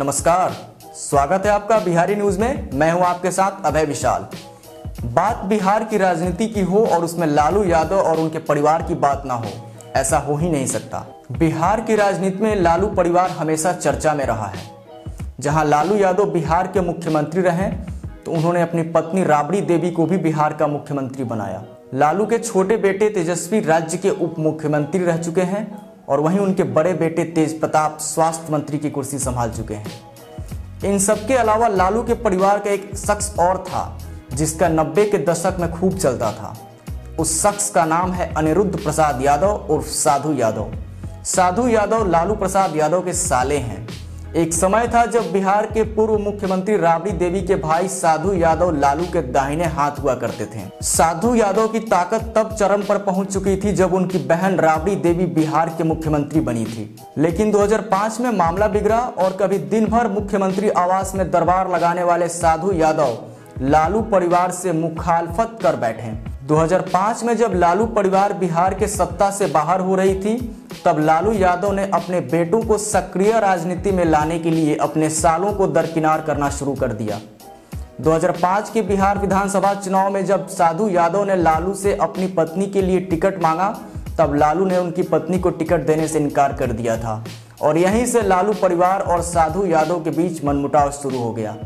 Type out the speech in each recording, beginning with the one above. नमस्कार, स्वागत है आपका बिहारी न्यूज में। मैं हूं आपके साथ अभय विशाल। बात बिहार की राजनीति की हो और उसमें लालू यादव और उनके परिवार की बात ना हो, ऐसा हो ही नहीं सकता। बिहार की राजनीति में लालू परिवार हमेशा चर्चा में रहा है। जहां लालू यादव बिहार के मुख्यमंत्री रहे तो उन्होंने अपनी पत्नी राबड़ी देवी को भी बिहार का मुख्यमंत्री बनाया। लालू के छोटे बेटे तेजस्वी राज्य के उप मुख्यमंत्री रह चुके हैं और वहीं उनके बड़े बेटे तेज प्रताप स्वास्थ्य मंत्री की कुर्सी संभाल चुके हैं। इन सबके अलावा लालू के परिवार का एक शख्स और था जिसका 90 के दशक में खूब चलता था। उस शख्स का नाम है अनिरुद्ध प्रसाद यादव उर्फ साधु यादव। साधु यादव लालू प्रसाद यादव के साले हैं। एक समय था जब बिहार के पूर्व मुख्यमंत्री राबड़ी देवी के भाई साधु यादव लालू के दाहिने हाथ हुआ करते थे। साधु यादव की ताकत तब चरम पर पहुंच चुकी थी जब उनकी बहन राबड़ी देवी बिहार के मुख्यमंत्री बनी थी। लेकिन 2005 में मामला बिगड़ा और कभी दिन भर मुख्यमंत्री आवास में दरबार लगाने वाले साधु यादव लालू परिवार से मुखालफत कर बैठे। 2005 में जब लालू परिवार बिहार के सत्ता से बाहर हो रही थी तब लालू यादव ने अपने बेटों को सक्रिय राजनीति में लाने के लिए अपने सालों को दरकिनार करना शुरू कर दिया। 2005 के बिहार विधानसभा चुनाव में जब साधु यादव ने लालू से अपनी पत्नी के लिए टिकट मांगा तब लालू ने उनकी पत्नी को टिकट देने से इनकार कर दिया था और यहीं से लालू परिवार और साधु यादव के बीच मनमुटाव शुरू हो गया।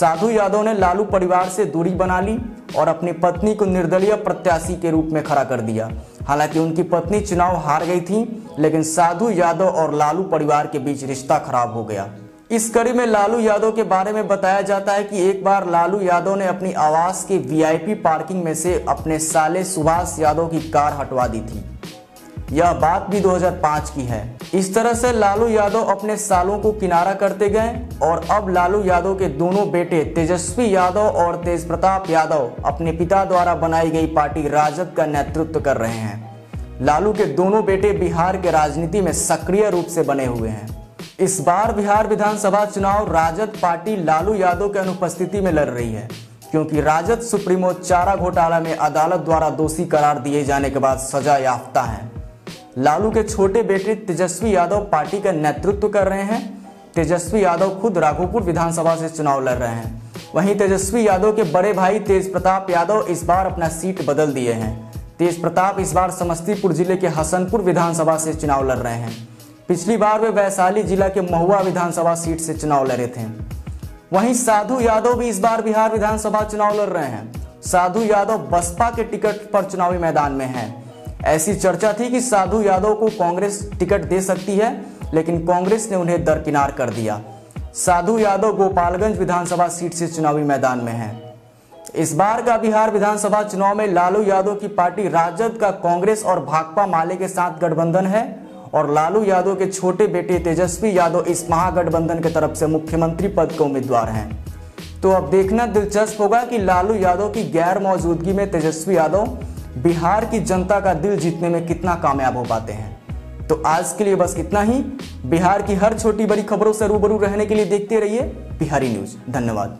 साधु यादव ने लालू परिवार से दूरी बना ली और अपनी पत्नी को निर्दलीय प्रत्याशी के रूप में खड़ा कर दिया। हालांकि उनकी पत्नी चुनाव हार गई थी, लेकिन साधु यादव और लालू परिवार के बीच रिश्ता खराब हो गया। इस कड़ी में लालू यादव के बारे में बताया जाता है कि एक बार लालू यादव ने अपनी आवास के वीआईपी पार्किंग में से अपने साले सुभाष यादव की कार हटवा दी थी। यह बात भी 2005 की है। इस तरह से लालू यादव अपने सालों को किनारा करते गए और अब लालू यादव के दोनों बेटे तेजस्वी यादव और तेज प्रताप यादव अपने पिता द्वारा बनाई गई पार्टी राजद का नेतृत्व कर रहे हैं। लालू के दोनों बेटे बिहार के राजनीति में सक्रिय रूप से बने हुए हैं। इस बार बिहार विधानसभा चुनाव राजद पार्टी लालू यादव की अनुपस्थिति में लड़ रही है, क्योंकि राजद सुप्रीमो चारा घोटाला में अदालत द्वारा दोषी करार दिए जाने के बाद सजा याफ्ता है। लालू के छोटे बेटे तेजस्वी यादव पार्टी का नेतृत्व कर रहे हैं। तेजस्वी यादव खुद राघोपुर विधानसभा से चुनाव लड़ रहे हैं। वहीं तेजस्वी यादव के बड़े भाई तेज प्रताप यादव इस बार अपना सीट बदल दिए हैं। तेज प्रताप इस बार समस्तीपुर जिले के हसनपुर विधानसभा से चुनाव लड़ रहे हैं। पिछली बार वे वैशाली जिला के महुआ विधानसभा सीट से चुनाव लड़े थे। वहीं साधु यादव भी इस बार बिहार विधानसभा चुनाव लड़ रहे हैं। साधु यादव बसपा के टिकट पर चुनावी मैदान में हैं। ऐसी चर्चा थी कि साधु यादव को कांग्रेस टिकट दे सकती है, लेकिन कांग्रेस ने उन्हें दरकिनार कर दिया। साधु यादव गोपालगंज विधानसभा सीट से चुनावी मैदान में हैं। इस बार का बिहार विधानसभा चुनाव में लालू यादव की पार्टी राजद का कांग्रेस और भाकपा माले के साथ गठबंधन है और लालू यादव के छोटे बेटे तेजस्वी यादव इस महागठबंधन की तरफ से मुख्यमंत्री पद के उम्मीदवार हैं। तो अब देखना दिलचस्प होगा कि लालू यादव की गैर मौजूदगी में तेजस्वी यादव बिहार की जनता का दिल जीतने में कितना कामयाब हो पाते हैं। तो आज के लिए बस इतना ही। बिहार की हर छोटी बड़ी खबरों से रूबरू रहने के लिए देखते रहिए बिहारी न्यूज। धन्यवाद।